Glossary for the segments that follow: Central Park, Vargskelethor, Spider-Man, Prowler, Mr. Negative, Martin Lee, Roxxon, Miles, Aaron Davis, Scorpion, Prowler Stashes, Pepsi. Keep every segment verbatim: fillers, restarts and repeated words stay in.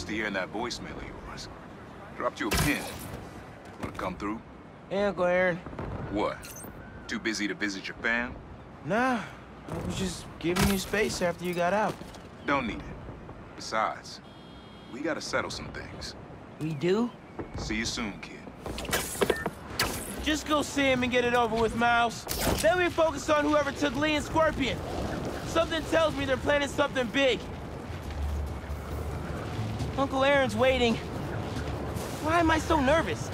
used to hearing that voicemail of yours. Dropped you a pin. Wanna come through? Hey, Uncle Aaron. What? Too busy to visit your fam? Nah, I was just giving you space after you got out. Don't need it. Besides, we gotta settle some things. We do? See you soon, kid. Just go see him and get it over with, Miles. Then we focus on whoever took Lee and Scorpion. Something tells me they're planning something big. Uncle Aaron's waiting. Why am I so nervous?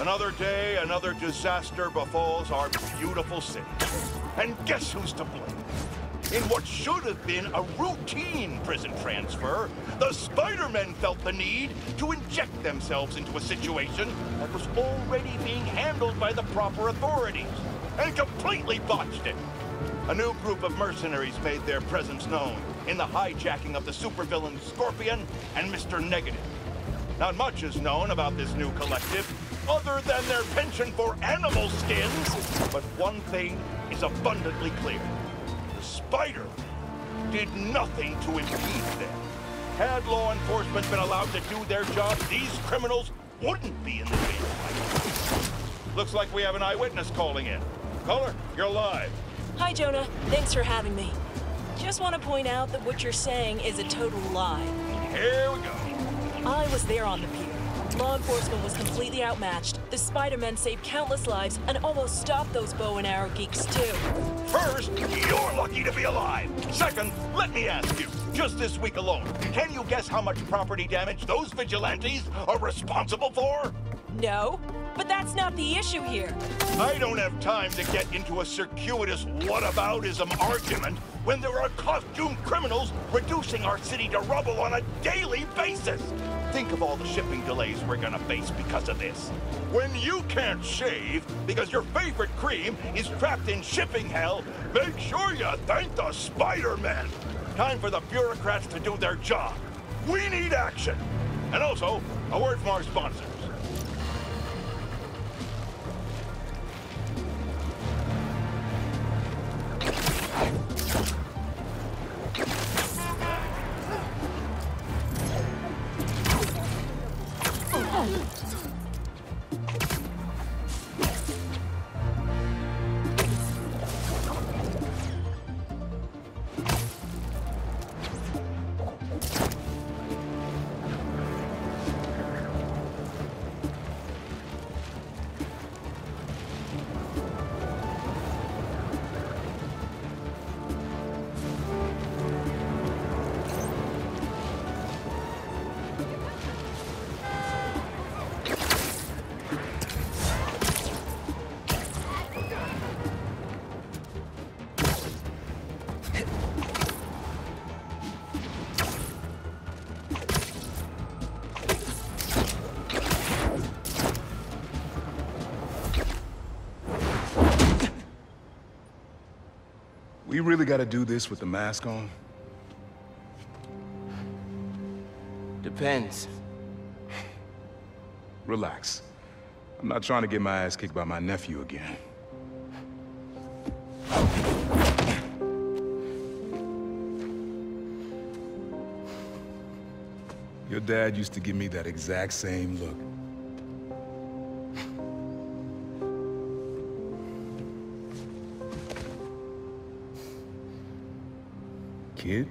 Another day, another disaster befalls our beautiful city. And guess who's to blame? In what should have been a routine prison transfer, the Spider-Men felt the need to inject themselves into a situation that was already being handled by the proper authorities, and completely botched it. A new group of mercenaries made their presence known in the hijacking of the supervillain Scorpion and Mister Negative. Not much is known about this new collective, other than their penchant for animal skins. But one thing is abundantly clear. The spider did nothing to impede them. Had law enforcement been allowed to do their job, these criminals wouldn't be in the jail. Looks like we have an eyewitness calling in. Caller, you're live. Hi, Jonah. Thanks for having me. Just want to point out that what you're saying is a total lie. Here we go. I was there on the pier. Law enforcement was completely outmatched. The Spider-Men saved countless lives and almost stopped those bow and arrow geeks, too. First, you're lucky to be alive. Second, let me ask you, just this week alone, can you guess how much property damage those vigilantes are responsible for? No, but that's not the issue here. I don't have time to get into a circuitous whataboutism argument when there are costumed criminals reducing our city to rubble on a daily basis. Think of all the shipping delays we're gonna face because of this. When you can't shave because your favorite cream is trapped in shipping hell, make sure you thank the Spider-Man. Time for the bureaucrats to do their job. We need action. And also, a word from our sponsors. You really gotta do this with the mask on? Depends. Relax. I'm not trying to get my ass kicked by my nephew again. Your dad used to give me that exact same look. Kid?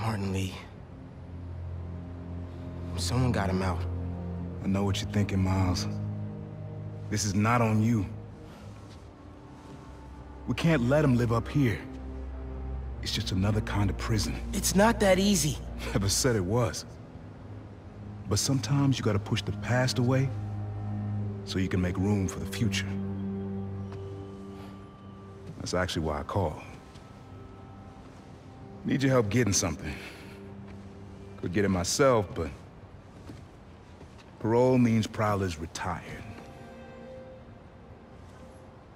Martin Lee. Someone got him out. I know what you're thinking, Miles. This is not on you. We can't let him live up here. It's just another kind of prison. It's not that easy. Never said it was. But sometimes you gotta push the past away so you can make room for the future. That's actually why I called. Need your help getting something. Could get it myself, but parole means Prowler's retired.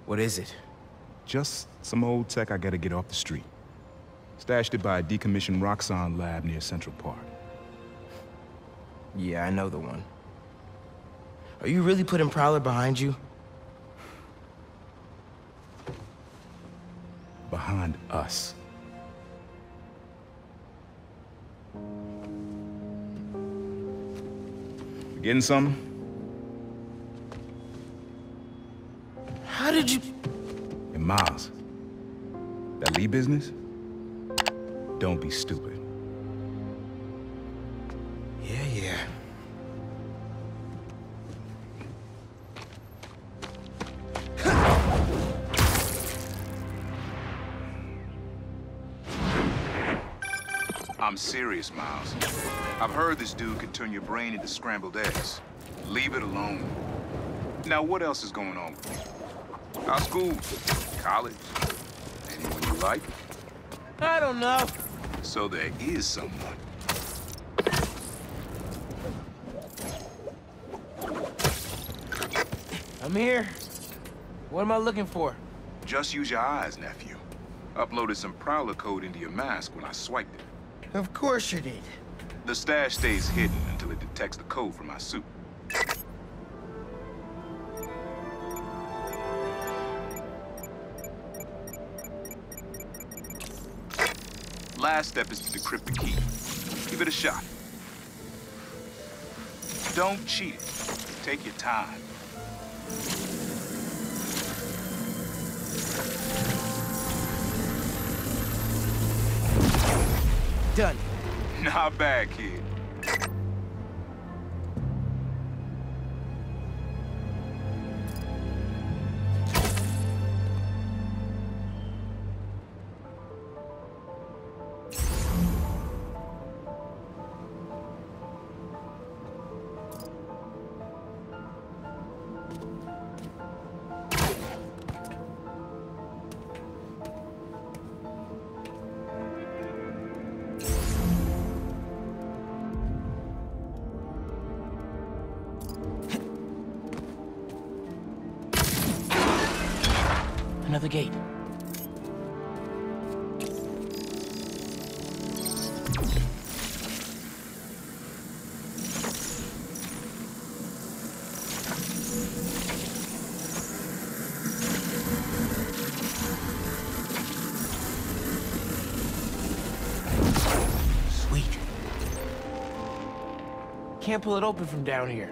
What is it? Just some old tech I gotta get off the street. Stashed it by a decommissioned Roxxon lab near Central Park. Yeah, I know the one. Are you really putting Prowler behind you? Behind us. You getting something? How did you... And Miles, that Lee business? Don't be stupid. Yeah, yeah. I'm serious, Miles. I've heard this dude could turn your brain into scrambled eggs. Leave it alone. Now, what else is going on with you? How's school? College? Anyone you like? I don't know. So there is someone. I'm here. What am I looking for? Just use your eyes, nephew. Uploaded some Prowler code into your mask when I swiped it. Of course you did. The stash stays hidden until it detects the code from my suit. Last step is to decrypt the key. Give it a shot. Don't cheat it. Take your time. Done. Not bad, kid. Another gate. Sweet. Can't pull it open from down here.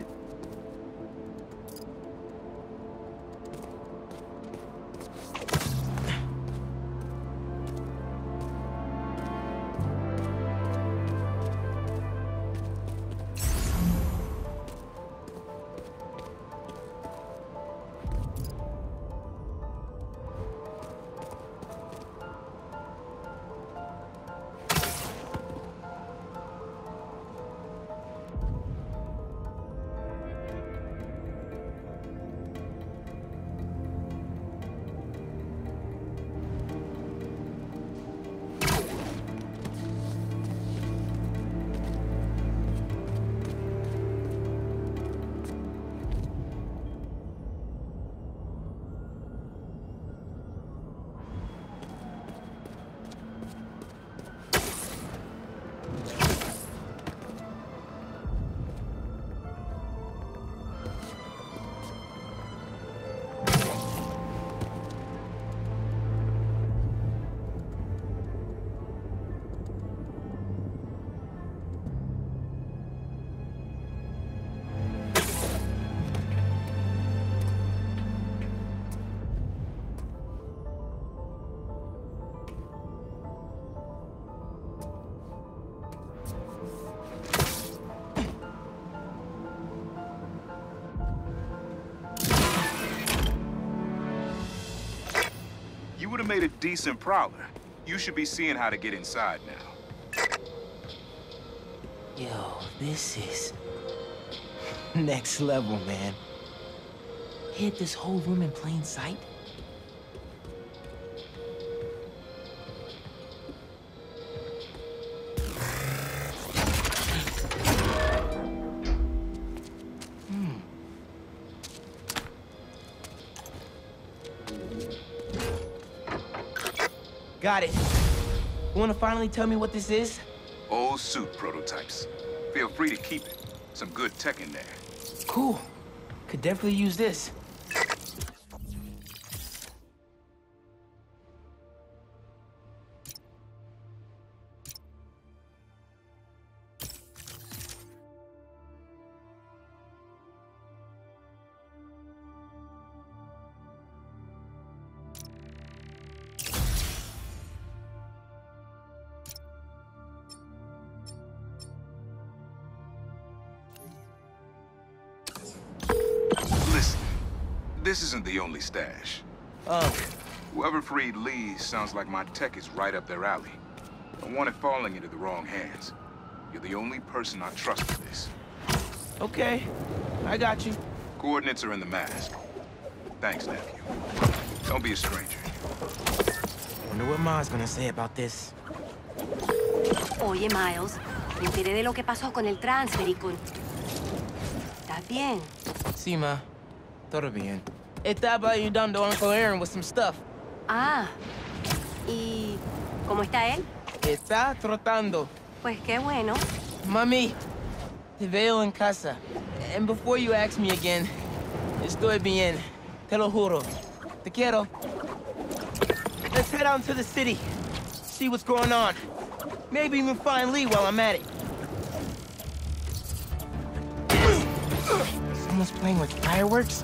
would have made a decent Prowler. You should be seeing how to get inside now. Yo, this is... next level, man. Hid this whole room in plain sight? Got it. You want to finally tell me what this is? Old suit prototypes. Feel free to keep it. Some good tech in there. Cool. Could definitely use this. This isn't the only stash. Oh. Whoever freed Lee sounds like my tech is right up their alley. I want it falling into the wrong hands. You're the only person I trust for this. Okay, I got you. Coordinates are in the mask. Thanks, nephew. Don't be a stranger. I wonder what Ma's gonna say about this. Oye, Miles, me enteré de lo que pasó con el transfer y con... ¿Estás bien? Sí, ma. Todo bien. Estaba ayudando a Uncle Aaron with some stuff. Ah. ¿Y cómo está él? Está trotando. Pues qué bueno. Mami, te veo en casa. And before you ask me again, estoy bien. Te lo juro. Te quiero. Let's head out into the city. See what's going on. Maybe even find Lee while I'm at it. Someone's playing with fireworks?